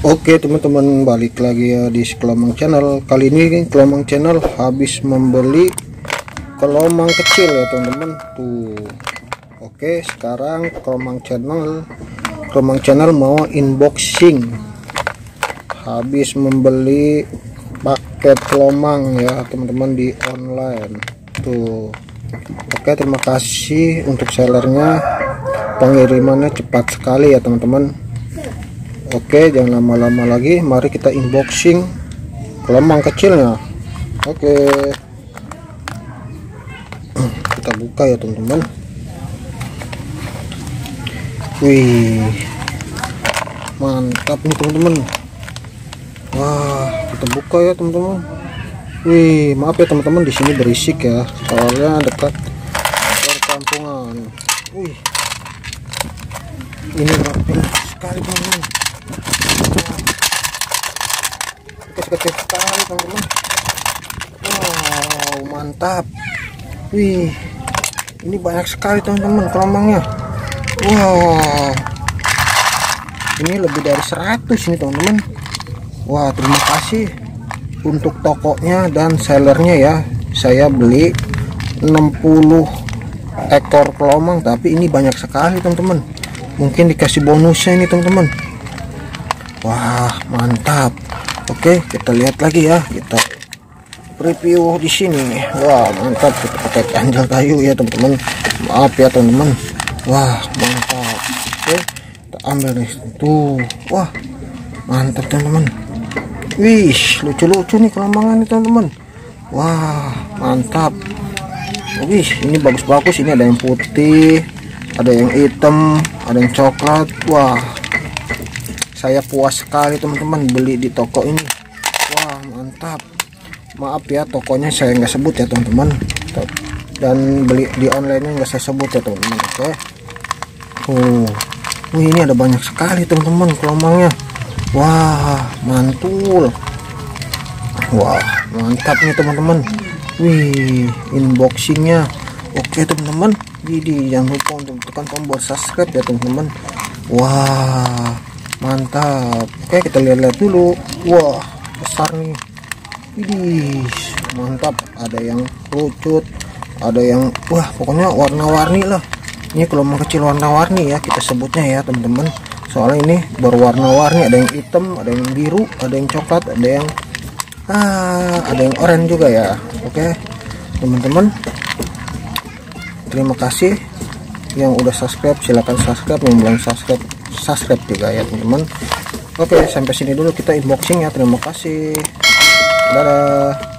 Oke teman-teman, balik lagi ya di Kelomang Channel. Kali ini Kelomang Channel habis membeli kelomang kecil ya teman-teman tuh. Oke, sekarang Kelomang Channel mau unboxing habis membeli paket kelomang ya teman-teman di online tuh. Oke, terima kasih untuk sellernya, pengirimannya cepat sekali ya teman-teman. Oke, jangan lama-lama lagi, mari kita unboxing kelomang kecilnya. Oke, kita buka ya teman-teman. Wih, mantap nih teman-teman. Wah, kita buka ya teman-teman. Wih, maaf ya teman-teman, di sini berisik ya soalnya dekat perkampungan. Wih, ini rapi sekali teman-teman. Kecil sekali teman-teman. Wow, mantap. Wih, ini banyak sekali teman-teman kelomangnya. Wow, ini lebih dari 100 ini teman-teman. Wah, terima kasih untuk tokonya dan sellernya ya. Saya beli 60 ekor kelomang, tapi ini banyak sekali teman-teman. Mungkin dikasih bonusnya ini teman-teman. Wah, mantap. Oke, kita lihat lagi ya, kita review di sini. Wah, mantap, kita pakai candle kayu ya teman-teman. Maaf ya teman-teman. Wah, mantap. Oke, kita ambil nih tuh. Wah, mantap teman-teman. Wih, lucu-lucu nih kelomangan nih teman-teman. Wah, mantap. Wih, ini bagus-bagus. Ini ada yang putih, ada yang hitam, ada yang coklat. Wah, saya puas sekali teman-teman beli di toko ini. Wah, mantap. Maaf ya, tokonya saya nggak sebut ya teman-teman, dan beli di online nya nggak saya sebut ya teman-teman. Oke, oh, ini ada banyak sekali teman-teman kelomangnya. Wah, mantul. Wah, mantap nih teman-teman. Wih, unboxingnya. Oke teman-teman, jadi jangan lupa untuk tekan tombol subscribe ya teman-teman. Wah, mantap. Oke, kita lihat-lihat dulu. Wah, besar nih. Widih, mantap. Ada yang kerucut, ada yang, wah, pokoknya warna-warni lah. Ini kelomang kecil warna-warni ya kita sebutnya ya teman-teman, soalnya ini berwarna-warni. Ada yang hitam, ada yang biru, ada yang coklat, ada yang ada yang oranye juga ya. Oke teman-teman, terima kasih yang udah subscribe. Silahkan subscribe, yang belum subscribe juga ya teman-teman. Oke, sampai sini dulu kita unboxing ya. Terima kasih, dadah.